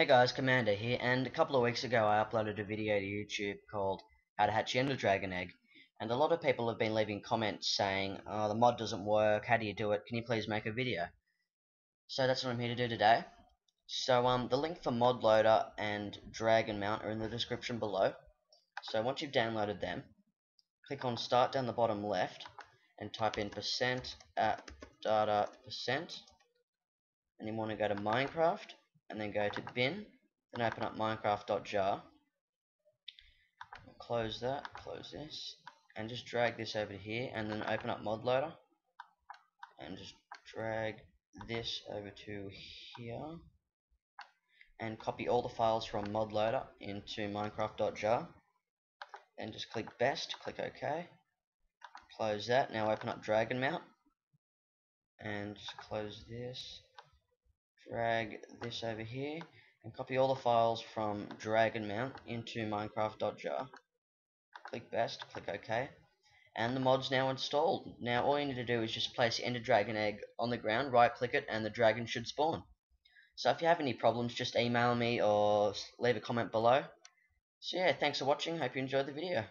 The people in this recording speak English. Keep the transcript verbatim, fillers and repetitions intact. Hey guys, Commander here, and a couple of weeks ago I uploaded a video to YouTube called How to Hatch the Enderdragon Egg, and a lot of people have been leaving comments saying, oh, the mod doesn't work, how do you do it, can you please make a video? So that's what I'm here to do today. So um, the link for ModLoader and Dragon Mount are in the description below. So once you've downloaded them, click on Start down the bottom left, and type in percent app data percent, and you want to go to Minecraft, and then go to bin, then open up minecraft dot jar. Close that, close this, and just drag this over to here, and then open up ModLoader, and just drag this over to here, and copy all the files from ModLoader into minecraft dot jar, and just click Best, click OK, close that. Now open up Dragon Mount, and just close this. Drag this over here and copy all the files from Dragon Mount into minecraft dot jar. Click Best, click OK, and the mod's now installed. Now all you need to do is just place the Ender Dragon egg on the ground, right click it, and the dragon should spawn. So if you have any problems, just email me or leave a comment below. So yeah, thanks for watching, hope you enjoyed the video.